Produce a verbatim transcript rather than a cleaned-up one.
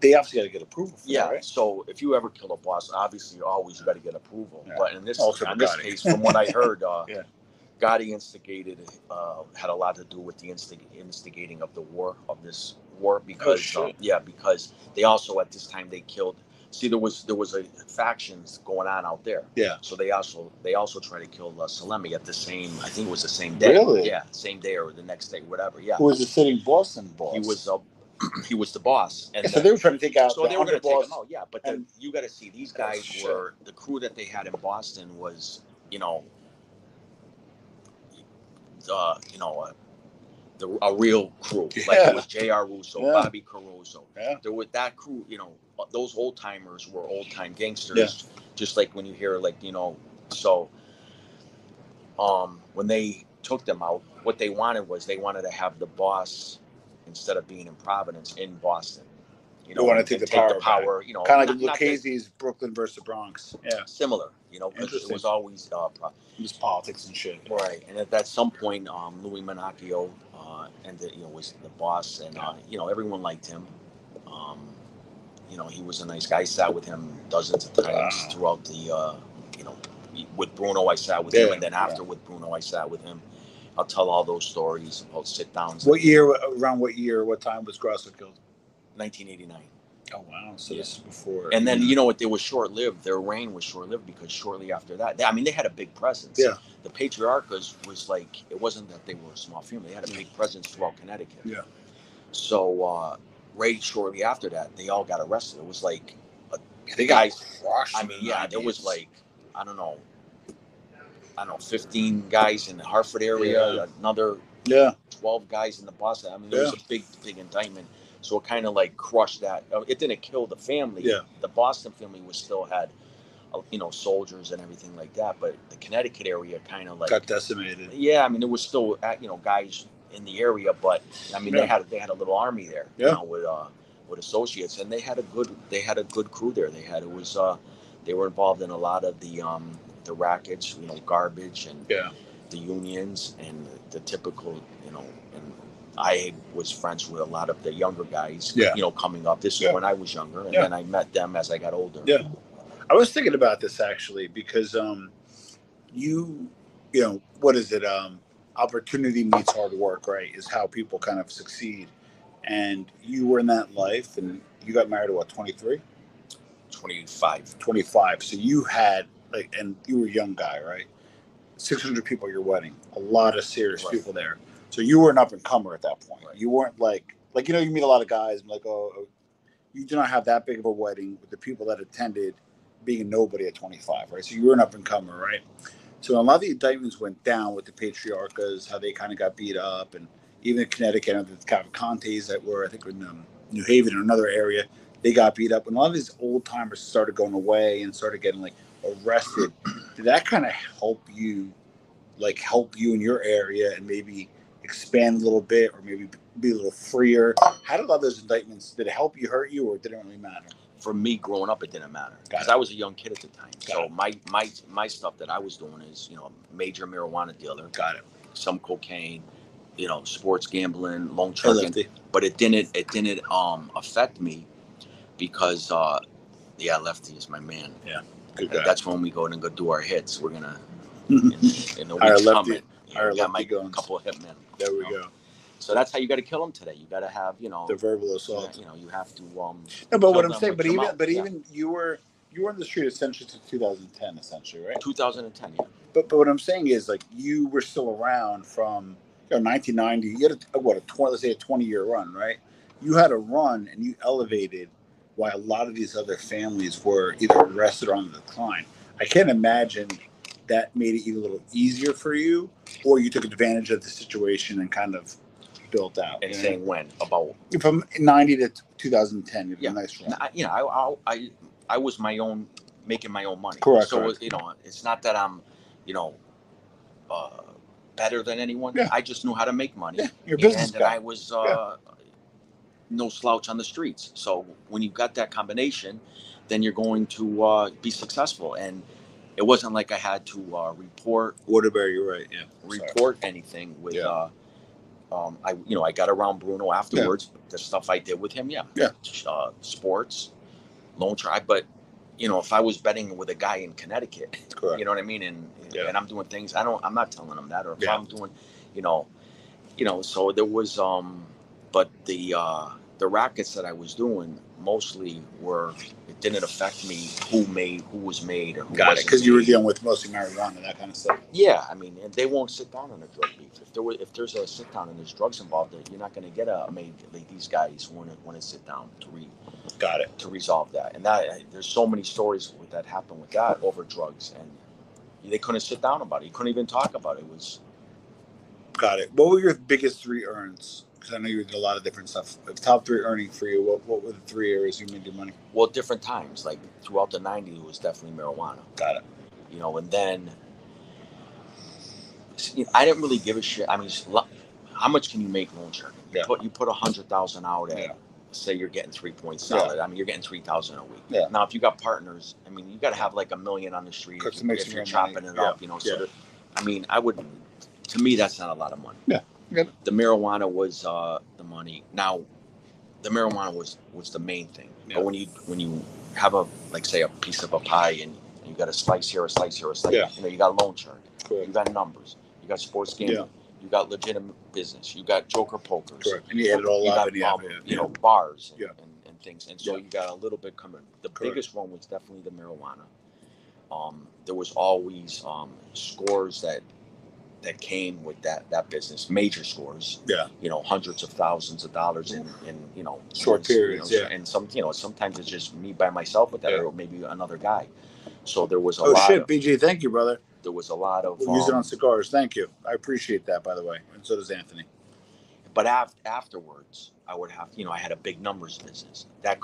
they obviously got to get approval for yeah, that, right? So if you ever kill a boss, obviously always you got to get approval. Yeah. But in this, in this case, from what I heard, uh, yeah. Gotti instigated, uh, had a lot to do with the instig instigating of the war, of this war, because, oh, um, yeah, because they also, at this time, they killed, see, there was, there was a factions going on out there. Yeah. So they also, they also tried to kill uh, Salemme at the same, I think it was the same day. Really? Yeah. Same day or the next day, whatever. Yeah. Who was the sitting Boston boss? He was, uh, he was the boss. And so the, they were trying to take out so the they were going to take him out, yeah. But then you got to see, these guys were, the crew that they had in Boston was, you know, Uh, you know, uh, the, a real crew. Yeah. Like it was J R Russo, yeah. Bobby Caruso. Yeah. There was that crew, you know, those old timers were old time gangsters. Yeah. Just like when you hear, like, you know, so um, when they took them out, what they wanted was they wanted to have the boss, instead of being in Providence, in Boston. You know, want to take, the, take power the power, you know, kind of like Lucchese's Brooklyn versus Bronx. Yeah, similar. You know, because it was always uh, it was politics and shit. Right, and at, at some point, um, Louis Manacchio uh, and the, you know, was the boss, and uh, you know, everyone liked him. Um, you know, he was a nice guy. I sat with him dozens of times wow. throughout the, uh, you know, with Bruno I sat with yeah. him, and then after yeah. with Bruno I sat with him. I'll tell all those stories about sit downs. What year? Around what year? What time was Grasso killed? nineteen eighty-nine. Oh wow! So yeah. this is before. And then, you know what? They were short-lived. Their reign was short-lived because shortly after that, they, I mean, they had a big presence. Yeah. The Patriarchas was like, it wasn't that they were a small family. They had a big presence throughout Connecticut. Yeah. So uh, right shortly after that, they all got arrested. It was like, a, they guys. I mean, yeah, there was like, I don't know, I don't know, fifteen guys in the Hartford area, yeah. another yeah, twelve guys in the Boston. I mean, there yeah. was a big, big indictment. So it kind of like crushed that. It didn't kill the family. Yeah. The Boston family was still had, you know, soldiers and everything like that. But the Connecticut area kind of like got decimated. Yeah, I mean, there was still, you know, guys in the area, but I mean, yeah. they had they had a little army there, yeah. you know, with uh, with associates, and they had a good they had a good crew there. They had it was uh, they were involved in a lot of the um the rackets, you know, garbage and yeah. the unions and the, the typical, you know. And I was friends with a lot of the younger guys, yeah. you know, coming up. This is yeah. when I was younger, and yeah. then I met them as I got older. Yeah, I was thinking about this actually because um, you, you know, what is it? Um, opportunity meets hard work, right? Is how people kind of succeed. And you were in that life, and you got married at what, twenty-three? twenty-five. twenty-five. So you had like, and you were a young guy, right? six hundred people at your wedding. A lot of serious right. people there. So you were an up and comer at that point. Right. You weren't like, like, you know, you meet a lot of guys and like, oh, you do not have that big of a wedding with the people that attended being nobody at twenty-five, right? So you were an up and comer, right? So a lot of the indictments went down with the Patriarchas, how they kind of got beat up, and even in Connecticut, and the Cavalcantes that were, I think, in um, New Haven or another area, they got beat up. And a lot of these old timers started going away and started getting like arrested. Did that kind of help you, like help you in your area and maybe expand a little bit, or maybe be a little freer? How did all those indictments, did it help you, hurt you, or did it really matter? For me, growing up, it didn't matter because I was a young kid at the time. Got so it. my my my stuff that I was doing is, you know, major marijuana dealer. Got it. Some cocaine, you know, sports gambling, long trucking. But it didn't it didn't um affect me because uh yeah, Lefty is my man. Yeah, good guy. That's when we go in and go do our hits. We're gonna in, in the week's coming. Yeah, our got my guns. Couple of hitmen. There we you know? go. So that's how you got to kill them today. You got to have, you know, the verbal assault. You know, you have to. Um, no, but what I'm saying, but even, out. but yeah. even you were you were in the street essentially to two thousand ten, essentially, right? two thousand ten, yeah. But but what I'm saying is, like, you were still around from, you know, nineteen ninety. You had a, what a twenty, let's say a twenty year run, right? You had a run and you elevated while a lot of these other families were either arrested or on the decline. I can't imagine that made it even a little easier for you, or you took advantage of the situation and kind of built out. And saying when, about from ninety to two thousand ten, yeah, nice run. I, you know, I, I, I was my own, making my own money. Correct. So correct. you know, it's not that I'm, you know, uh, better than anyone. Yeah. I just knew how to make money. Yeah, you're a business guy. And I was uh, yeah. no slouch on the streets. So when you've got that combination, then you're going to uh, be successful. And it wasn't like I had to uh, report. Waterbury, you're right. Yeah. Report Sorry. anything with, yeah. uh, Um, I, you know, I got around Bruno afterwards. Yeah. The stuff I did with him, yeah, yeah, uh, sports, loan try. But you know, if I was betting with a guy in Connecticut, correct, you know what I mean, and yeah, and I'm doing things, I don't, I'm not telling him that, or if yeah, I'm doing, you know, you know. So there was, um, but the uh, the rackets that I was doing mostly were, it didn't affect me who made, who was made, or who got it, because you were dealing with mostly marijuana and that kind of stuff. Yeah, I mean, and they won't sit down on a drug beef. If there were, if there's a sit down and there's drugs involved, you're not going to get a. I mean, like these guys want to want to sit down to read. Got it. To resolve that, and that I, there's so many stories that happened with that over drugs, and they couldn't sit down about it. You couldn't even talk about it. It was. Got it. What were your biggest three earns? Because I know you did a lot of different stuff. The top three earning for you, what, what were the three areas you made your money? Well, different times. Like throughout the nineties, it was definitely marijuana. Got it. You know, and then you know, I didn't really give a shit. I mean, how much can you make loan sharking? Yeah. You put you put a hundred thousand out at, yeah, say you're getting three points solid. Yeah. I mean, you're getting three thousand a week. Yeah. Now, if you got partners, I mean, you got to have like a million on the street if, you, if you're chopping money. It up. Yeah. You know, so yeah, that, I mean, I would. To me, that's not a lot of money. Yeah. Yep. The marijuana was uh, the money. Now, the marijuana was, was the main thing. Yep. But when you when you have a, like say a piece of a pie and, and you got a slice here, a slice here, a slice, yeah, you know, you got loan shark, cool, you got numbers, you got sports gaming, yeah, you got legitimate business, you got joker pokers, correct, and you had it all out, you, got, um, you know, yeah, bars and, yeah, and, and things, and so yeah, you got a little bit coming. The correct, biggest one was definitely the marijuana. Um, there was always um, scores that. that came with that, that business, major scores, yeah, you know, hundreds of thousands of dollars in, in you know, short months, periods, you know, yeah, and some, you know, sometimes it's just me by myself with that, yeah, or maybe another guy. So there was a oh, lot shit, of, B J, thank you, brother. There was a lot of, we'll um, use it on cigars. Thank you. I appreciate that, by the way. And so does Anthony. But af- afterwards I would have, you know, I had a big numbers business that